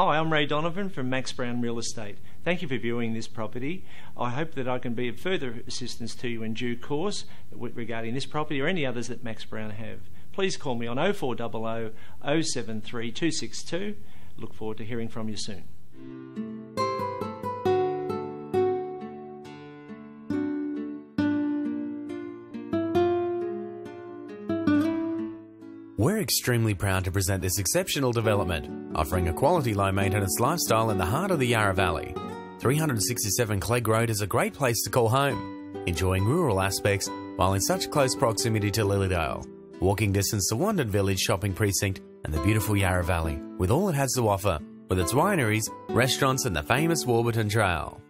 Hi, I'm Ray Donovan from Max Brown Real Estate. Thank you for viewing this property. I hope that I can be of further assistance to you in due course regarding this property or any others that Max Brown have. Please call me on 0400 073 262. Look forward to hearing from you soon. We're extremely proud to present this exceptional development, offering a quality low-maintenance lifestyle in the heart of the Yarra Valley. 367 Clegg Road is a great place to call home, enjoying rural aspects while in such close proximity to Lilydale, walking distance to Wandin Village shopping precinct and the beautiful Yarra Valley, with all it has to offer, with its wineries, restaurants and the famous Warburton Trail.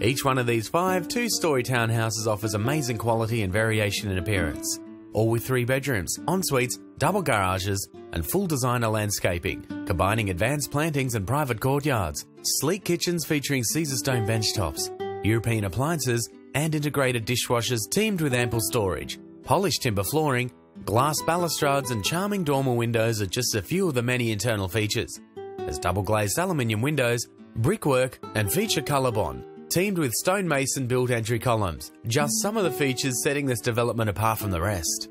Each one of these 5 two-storey townhouses offers amazing quality and variation in appearance, all with 3 bedrooms, en-suites, double garages and full designer landscaping, combining advanced plantings and private courtyards, sleek kitchens featuring Caesarstone benchtops, European appliances and integrated dishwashers teamed with ample storage, polished timber flooring, glass balustrades and charming dormer windows are just a few of the many internal features. There's double-glazed aluminium windows, brickwork and feature Colorbond, teamed with stonemason built entry columns, just some of the features setting this development apart from the rest.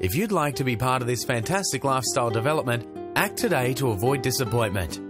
If you'd like to be part of this fantastic lifestyle development, act today to avoid disappointment.